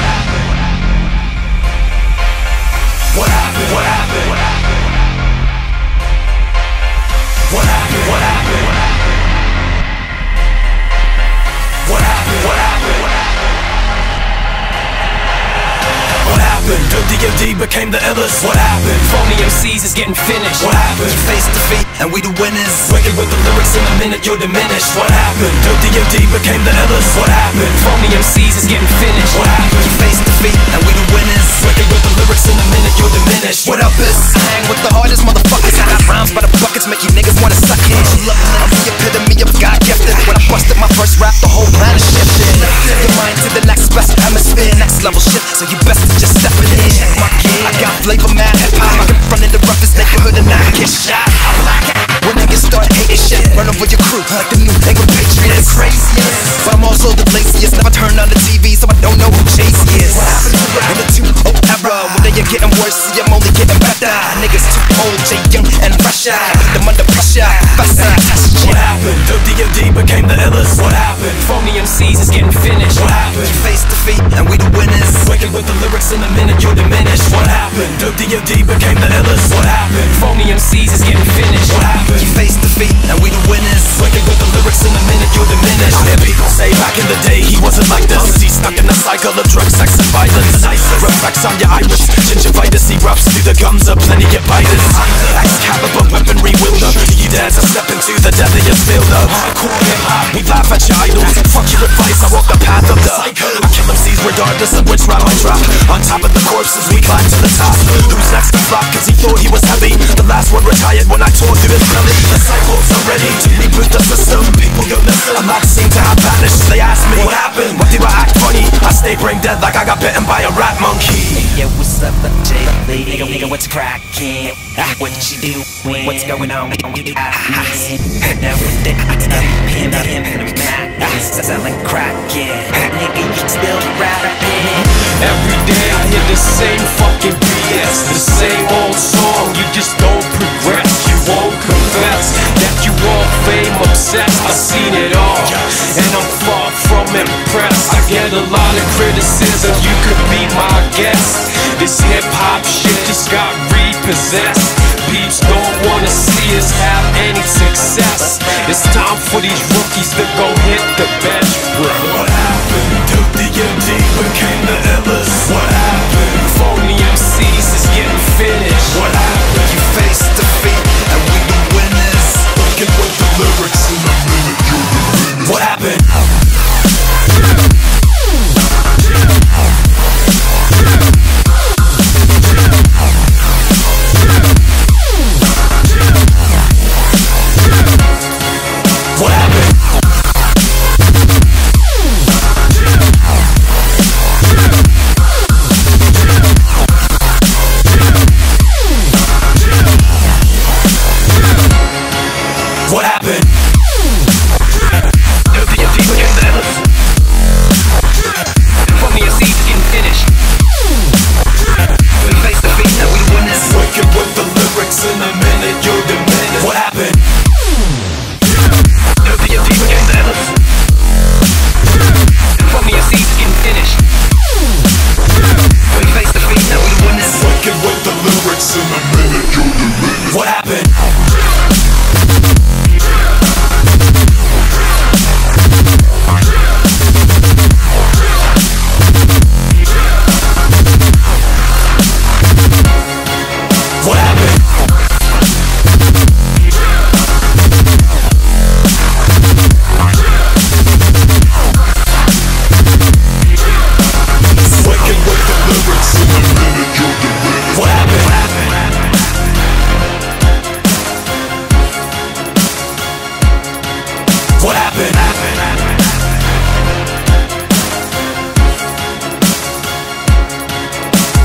happened? What happened? What happened? What happened? What happened? What happened? What happened? What happened? What happened? Dope DOD became the illest. What happened? Phony MCs is getting finished. What happened? Face defeat and we the winners. Wicked with the lyrics in a minute, you're diminished. What happened? Dope DOD became the illest. What happened? Phony MCs is getting finished. What happened? Face defeat and we the winners. Wicked with the lyrics in a minute, you're diminished. What up, is? I hang with the hardest motherfuckers. I got rhymes by the buckets, make you niggas wanna suck it. I'm the epitome of God gifted. When I busted my first rap, the whole planet shifted. Your mind to the next best hemisphere, next level shit. So you best just step it in. My kid, I got flavor, mad hip hop. I can run in the roughest neighborhood and I get shot. I'm like, when niggas start hating shit, run over your crew like the new paper patriots. Craziest, but I'm also the laziest. Never turn on the TV, so I don't know who Chase is. What happened to rap in the 2-0 era? When they are getting worse, see I'm only getting better. Niggas too old, Jay Young and Russia. Put them under pressure, bust that test shit. What happened? Dope DOD became the illest. What happened? Phony MCs is getting finished. What happened? Face defeat and we the winners. Wicked with the lyrics in a minute, you're diminished. What happened? Dope DOD became the illest. What happened? Phony MCs is getting finished. What happened? You face defeat and we the winners. Wicked with the lyrics in a minute, you're diminished. I hear people say back in the day he wasn't like this. He's stuck in the cycle of drugs, sex and violence. Reflex on your iris, gingivitis erupts through the gums of plenty of biters. Excalibur weaponry wielder, you dare to step into the deadliest field of hardcore hip hop. We laugh at your idols, fuck your advice, I walk the path of the psycho. I kill MCs regardless of which rhyme I drop. On top of the corpses we climb to the top. Who's next to flop cause he thought he was heavy? The last one retired when I tore through his belly. The cycles are ready to reboot the system. People go listen, a lot seem to have vanished. They ask me, what happened? Why do I act funny? I stay brain dead like I got bitten by a rat monkey. Hey, yo, what's up, Jay? Nigga, what's crackin'? What you doin'? What's going on? Everything I am in a mat, sellin' crack, yeah. Nigga, you still rappin'? Every day I hear the same fucking BS, the same old song, you just don't progress. You won't confess that you all fame obsessed. I've seen it all, and I'm far from impressed. I get a lot of criticism, you could be my guest. This hip-hop shit just got repossessed. Peeps don't wanna see us have any success. It's time for these rookies to go hit the bench, bro. What happened? Dope DOD became the illest. What happened? Phony MCs is getting finished. What happened? You face defeat and we the winners. Looking with the lyrics in a minute, you're the winners. What happened? What happened? Dope DOD became the illest. Phony MCs getting finished. We face defeat and we winners. Wicked with the lyrics in a minute, you're diminished. What happened? Dope DOD became the illest. Phony MCs getting finished. We face defeat and we winners. Wicked with the lyrics in a minute, you're diminished. What happened?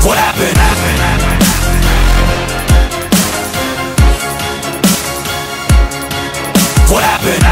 What happened? What happened?